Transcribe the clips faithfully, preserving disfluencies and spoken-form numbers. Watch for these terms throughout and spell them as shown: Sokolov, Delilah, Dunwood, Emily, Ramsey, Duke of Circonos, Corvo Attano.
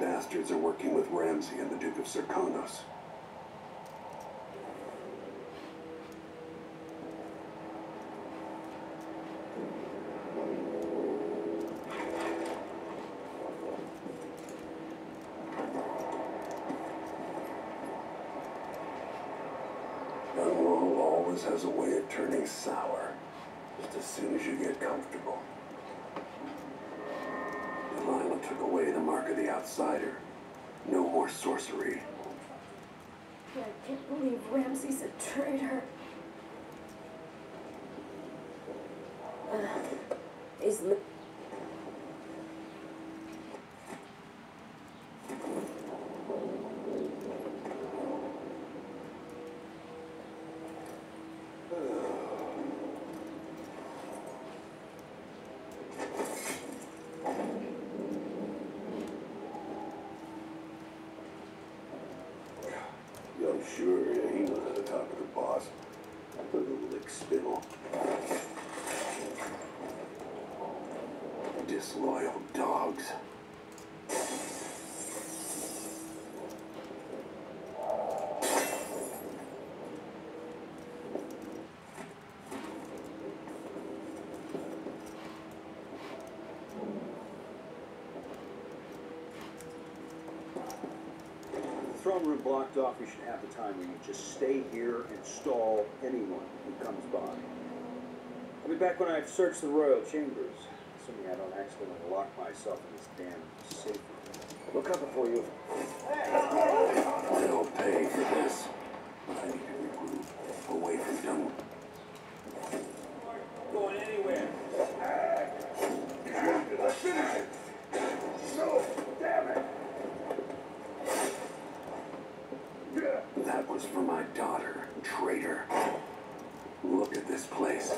bastards are working with Ramsey and the Duke of Circonos. Unroll always has a way of turning sour just as soon as you get comfortable. Delilah took away the mark of the outsider. No more sorcery. I can't believe Ramsey's a traitor. Uh, he's... Sure, yeah, he was at the top of the boss. I put a little spittle. Disloyal dogs. Throne room blocked off, we should have the time when you just stay here and stall anyone who comes by. I'll be back when I've searched the royal chambers, assuming I don't accidentally lock myself in this damn safe. Look up before you. I don't pay for this, but I need to regroup away from Dunwood. Not going anywhere. Let's finish it. No, damn it. That was for my daughter, traitor. Look at this place.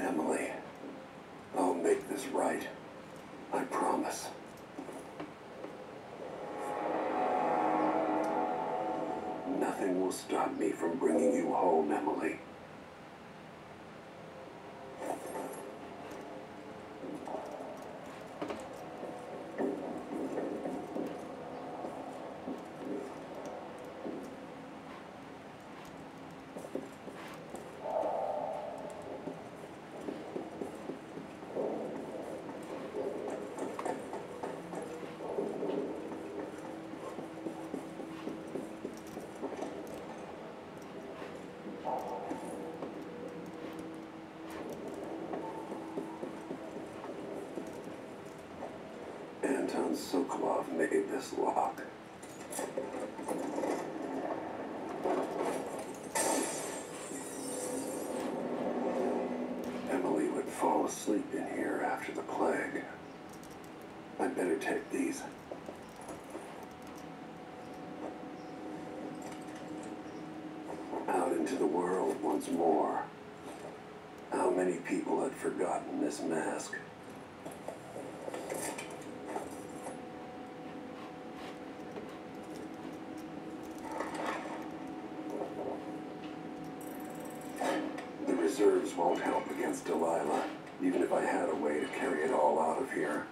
Emily, I'll make this right. I promise. Nothing will stop me from bringing you home, Emily. Sokolov made this lock. Emily would fall asleep in here after the plague. I'd better take these. Out into the world once more. How many people had forgotten this mask? Reserves won't help against Delilah, even if I had a way to carry it all out of here.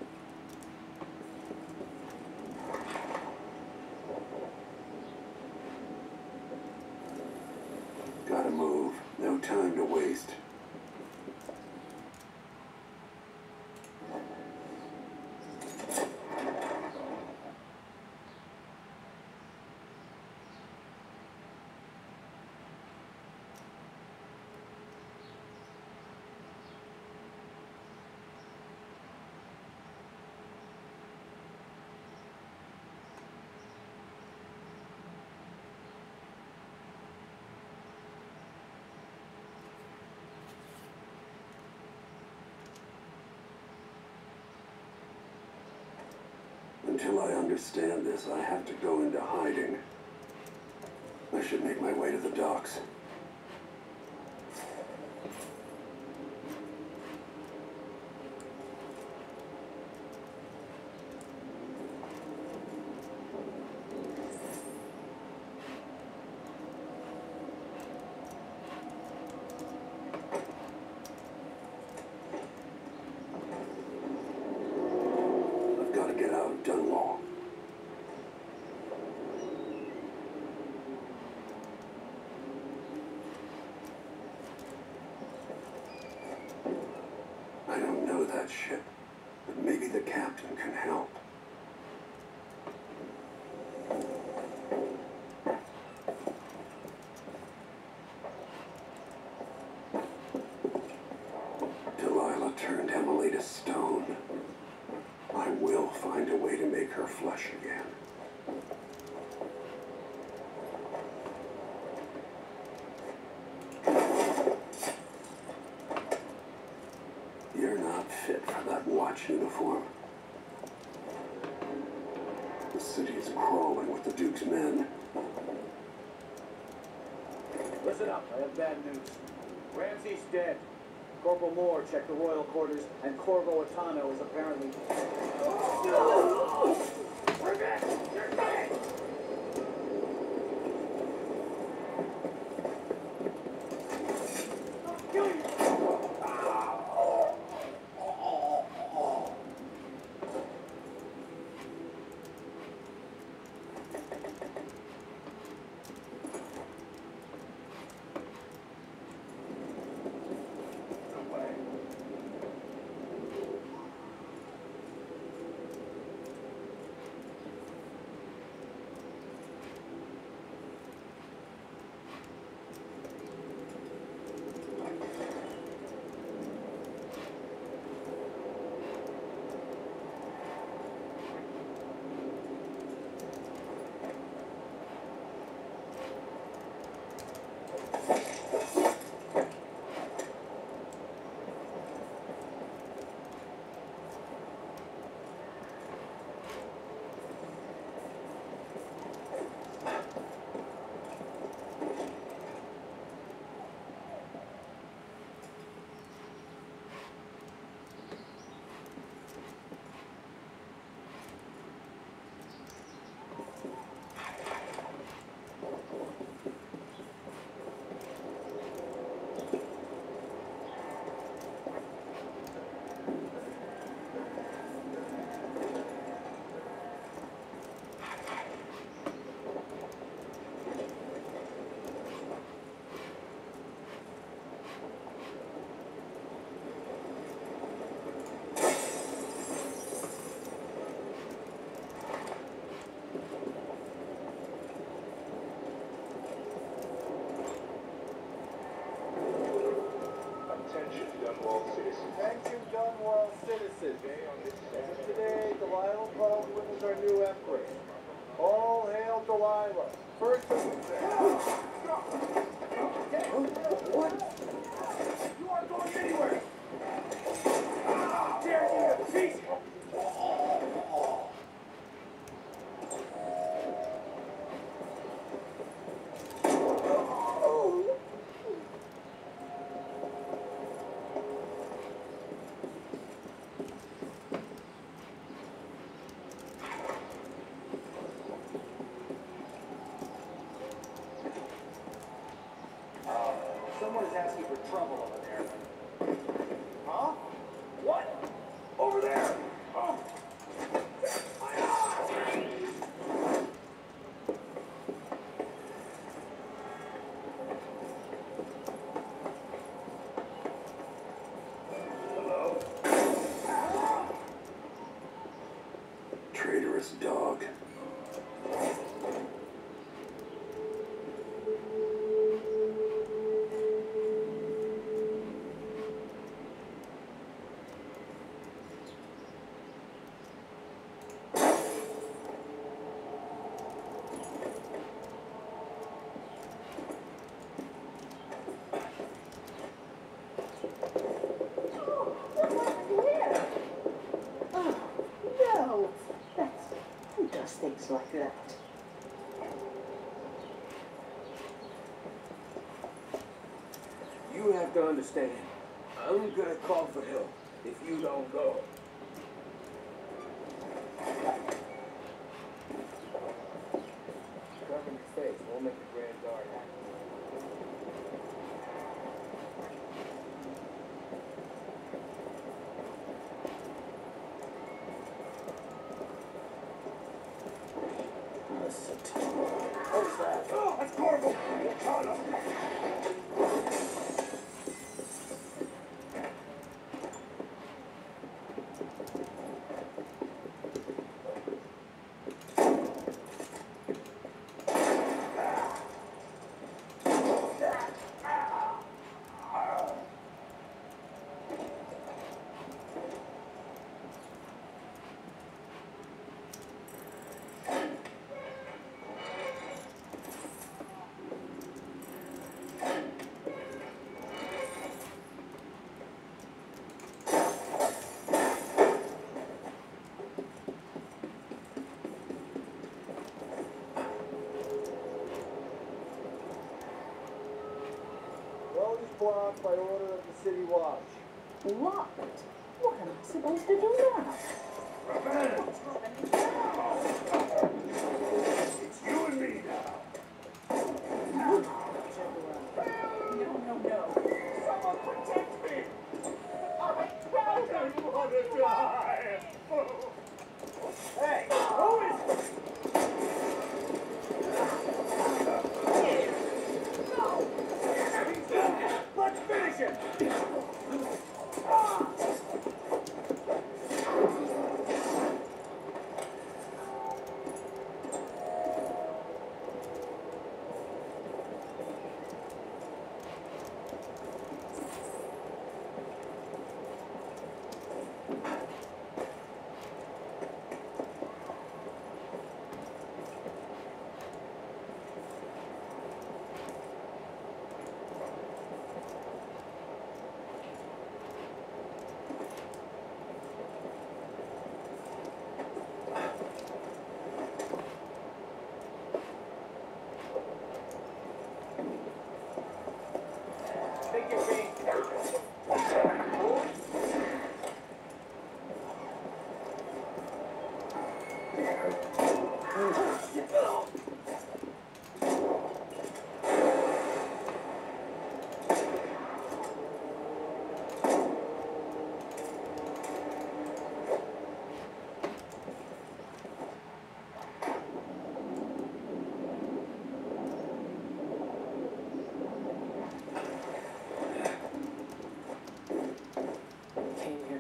Gotta move. No time to waste. Until I understand this, I have to go into hiding. I should make my way to the docks. that ship, but maybe the captain can help. Delilah turned Emily to stone. I will find a way to make her flesh again. Uniform. The city is crawling with the Duke's men. Listen up, I have bad news. Ramsey's dead. Corporal Moore checked the royal quarters, and Corvo Attano is apparently... No! We're back! You're dead! Today, Delilah proclaims our new empress. All hail Delilah. First of all, what? You aren't going anywhere. Dare you, peace. Trouble over there. Huh? What? Over there! Oh! My God. Hello? Traitorous dog. Things like that. You have to understand, I'm gonna call for help if you don't go. Cover your face, we'll make the Grand Guard act. Who's that? Oh, that's Corvo! Attano! o'clock by order of the city watch. Locked? What am I supposed to do now? What's happening now? It's you and me now. No, no, no. Someone protect me! I'm bound to want to die! Hey, who is this? Let's finish it! Ah!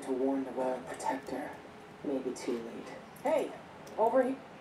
To warn the royal protector. Maybe too late. Hey, over here.